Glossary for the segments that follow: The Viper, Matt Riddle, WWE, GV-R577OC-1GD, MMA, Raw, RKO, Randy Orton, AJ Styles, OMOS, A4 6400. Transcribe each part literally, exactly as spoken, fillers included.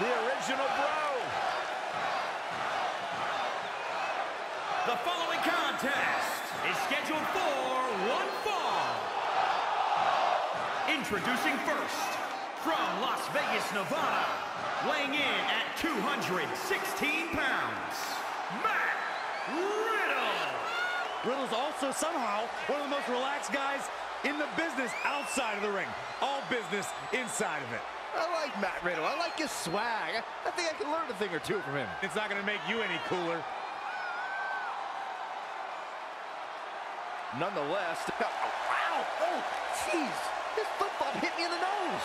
The original bro. The following contest is scheduled for one fall. Introducing first, from Las Vegas, Nevada, weighing in at two hundred sixteen pounds, Matt Riddle. Riddle's also somehow one of the most relaxed guys in the business outside of the ring. All business inside of it. I like Matt Riddle. I like his swag. I think I can learn a thing or two from him. It's not going to make you any cooler. Nonetheless, oh, wow, oh, jeez, this football hit me in the nose.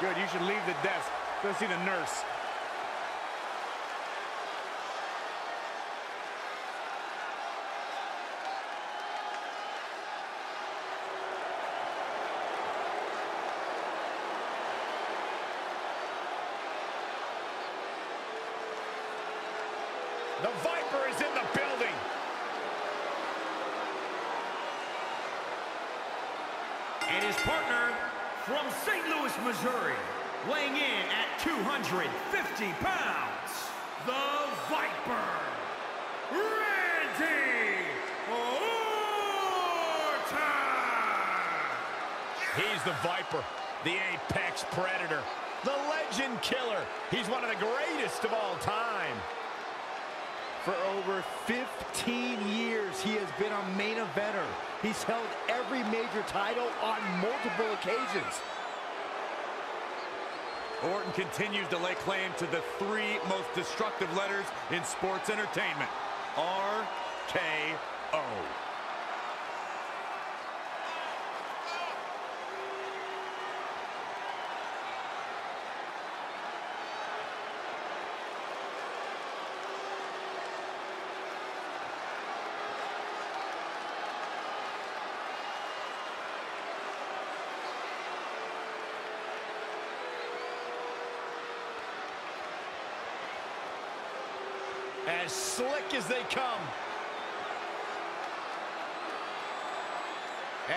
Good, you should leave the desk. Go see the nurse. The Viper is in the building. And his partner from Saint Louis, Missouri, weighing in at two hundred fifty pounds, the Viper, Randy Orton. He's the Viper, the apex predator, the legend killer. He's one of the greatest of all time. For over fifteen years, he has been a main eventer. He's held every major title on multiple occasions. Orton continues to lay claim to the three most destructive letters in sports entertainment, R K O. As slick as they come.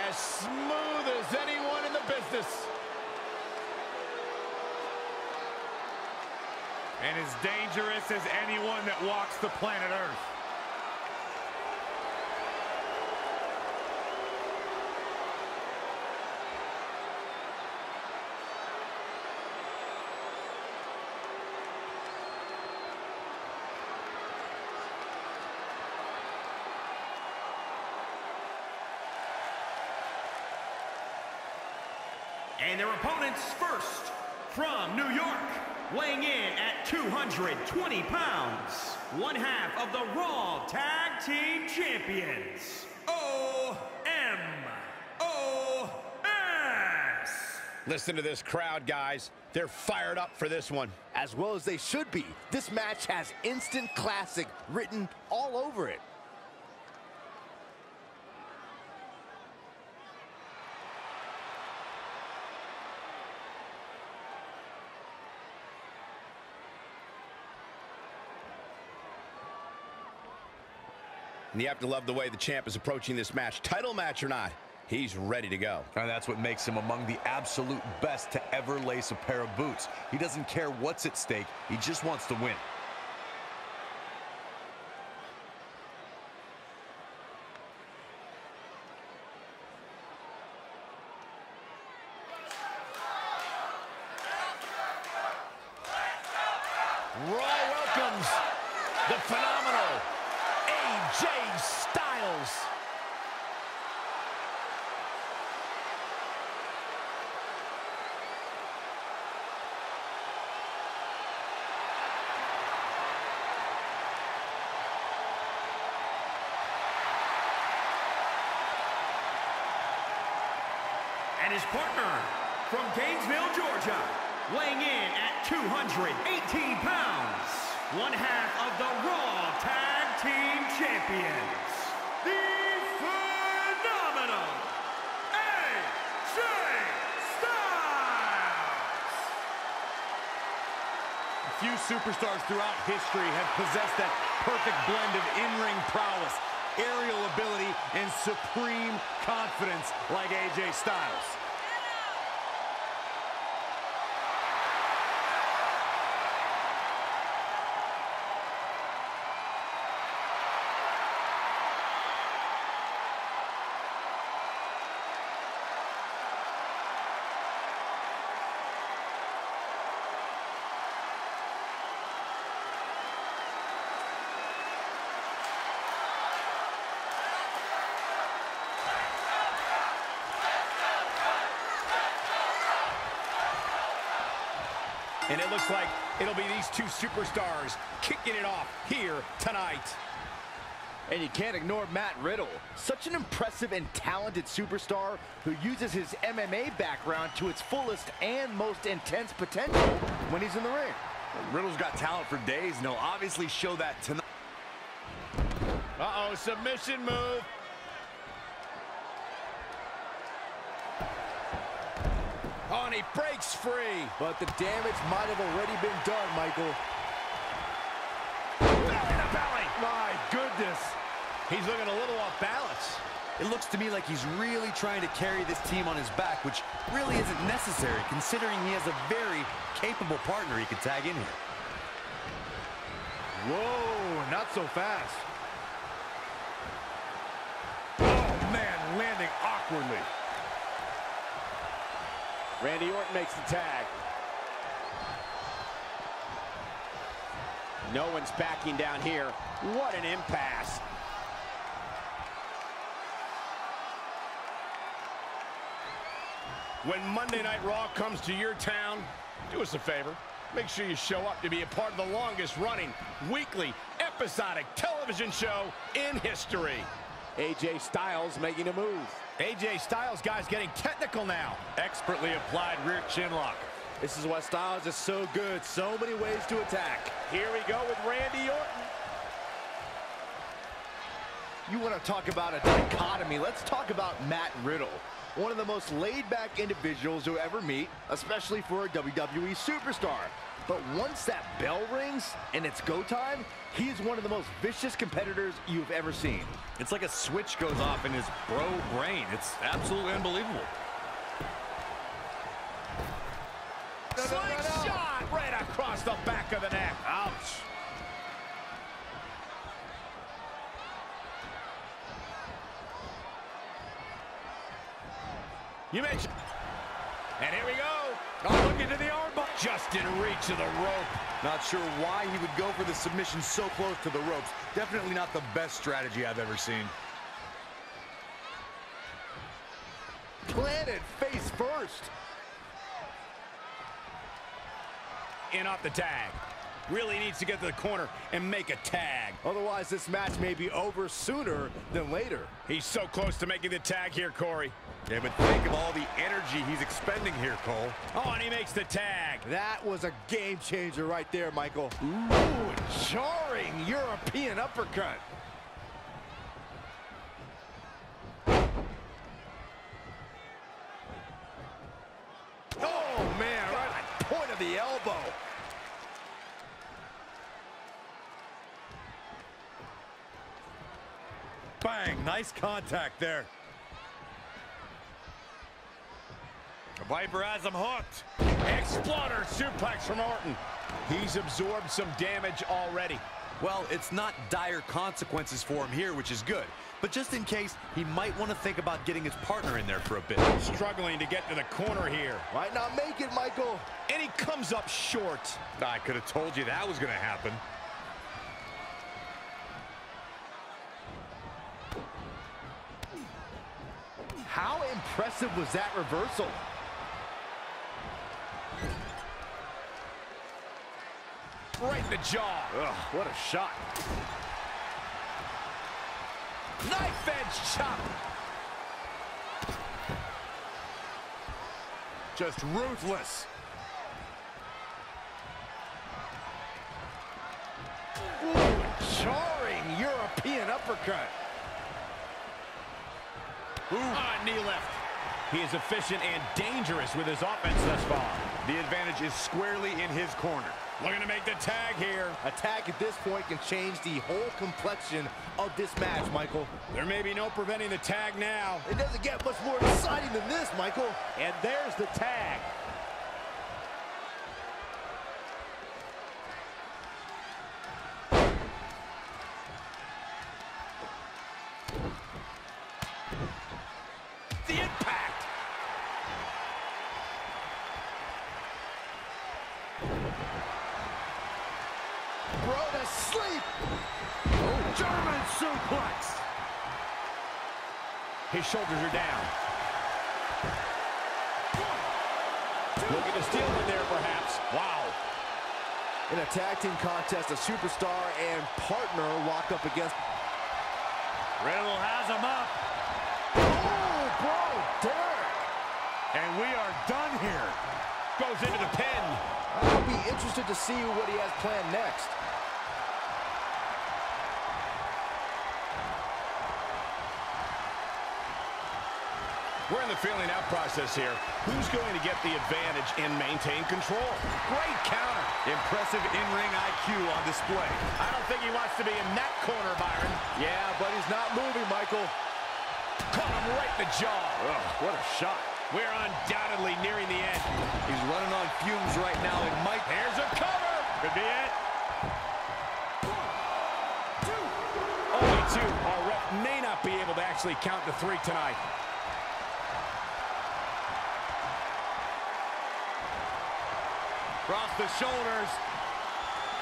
As smooth as anyone in the business. And as dangerous as anyone that walks the planet Earth. And their opponents first, from New York, weighing in at two hundred twenty pounds, one half of the Raw Tag Team Champions, O M O S. Listen to this crowd, guys. They're fired up for this one. As well as they should be. This match has instant classic written all over it. And you have to love the way the champ is approaching this match. Title match or not, he's ready to go. And that's what makes him among the absolute best to ever lace a pair of boots. He doesn't care what's at stake. He just wants to win. Raw welcomes the phenomenal A J Styles. And his partner from Gainesville, Georgia, weighing in at two hundred eighteen pounds, one half of the Raw Tag Team Champions, the phenomenal A J Styles. A few superstars throughout history have possessed that perfect blend of in-ring prowess, aerial ability, and supreme confidence like A J Styles. And it looks like it'll be these two superstars kicking it off here tonight. And you can't ignore Matt Riddle, such an impressive and talented superstar who uses his M M A background to its fullest and most intense potential when he's in the ring. Riddle's got talent for days, and he'll obviously show that tonight. Uh-oh, submission move. Oh, and he breaks free. But the damage might have already been done, Michael. Belly to belly. My goodness. He's looking a little off balance. It looks to me like he's really trying to carry this team on his back, which really isn't necessary, considering he has a very capable partner he could tag in here. Whoa, not so fast. Oh, man, landing awkwardly. Randy Orton makes the tag. No one's backing down here. What an impasse. When Monday Night Raw comes to your town, do us a favor. Make sure you show up to be a part of the longest running weekly episodic television show in history. A J Styles making a move. A J Styles, guys, getting technical now. Expertly applied rear chin lock. This is why Styles is so good. So many ways to attack. Here we go with Randy Orton. You want to talk about a dichotomy? Let's talk about Matt Riddle, one of the most laid-back individuals you'll ever meet, especially for a W W E superstar. But once that bell rings and it's go time, he's one of the most vicious competitors you've ever seen. It's like a switch goes off in his bro brain. It's absolutely unbelievable. No, no, no, no. Slingshot right across the back of the neck. Ouch. You mentioned. And here we go. Oh, look into the armbar. Just in reach of the rope. Not sure why he would go for the submission so close to the ropes. Definitely not the best strategy I've ever seen. Planted face first. In off the tag. Really needs to get to the corner and make a tag. Otherwise, this match may be over sooner than later. He's so close to making the tag here, Corey. Yeah, but think of all the energy he's expending here, Cole. Oh, and he makes the tag. That was a game changer right there, Michael. Ooh, jarring European uppercut. Oh, man, God. Right at the point of the elbow. Bang, nice contact there. The Viper has him hooked. Exploder suplex from Orton. He's absorbed some damage already. Well, it's not dire consequences for him here, which is good. But just in case, he might want to think about getting his partner in there for a bit. Struggling to get to the corner here. Might not make it, Michael. And he comes up short. I could have told you that was going to happen. How impressive was that reversal? Right in the jaw. Ugh, what a shot. Knife edge chop. Just ruthless. Ooh, jarring European uppercut. Ooh. Ah, knee left. He is efficient and dangerous with his offense thus far. The advantage is squarely in his corner. Looking to make the tag here. A tag at this point can change the whole complexion of this match, Michael. There may be no preventing the tag now. It doesn't get much more exciting than this, Michael. And there's the tag. The impact. Bro to sleep. Oh. German suplex. His shoulders are down. One, two, looking to steal one there, perhaps. Wow. In a tag team contest, a superstar and partner lock up against... Riddle has him up. Oh, bro, Derek. And we are done here. Goes into the pin. I'll be interested to see what he has planned next. We're in the feeling out process here. Who's going to get the advantage and maintain control? Great counter. Impressive in-ring I Q on display. I don't think he wants to be in that corner, Byron. Yeah, but he's not moving, Michael. Caught him right in the jaw. Ugh, what a shot. We're undoubtedly nearing the end. He's running on fumes right now, and Mike... There's a cover. Could be it. One, two. Only two. Our ref may not be able to actually count to three tonight. Across the shoulders.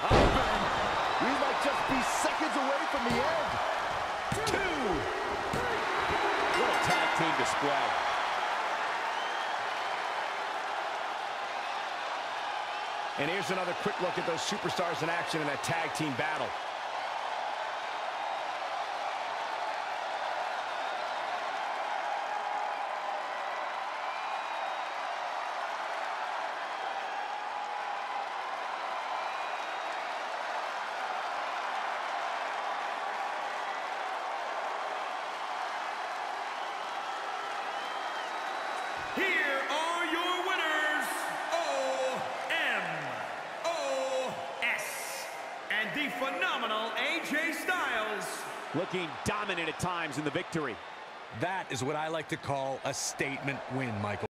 Up and we might just be seconds away from the end. Two. What a tag team display. And here's another quick look at those superstars in action in that tag team battle. Here are your winners, O M O S, and the phenomenal A J Styles. Looking dominant at times in the victory. That is what I like to call a statement win, Michael.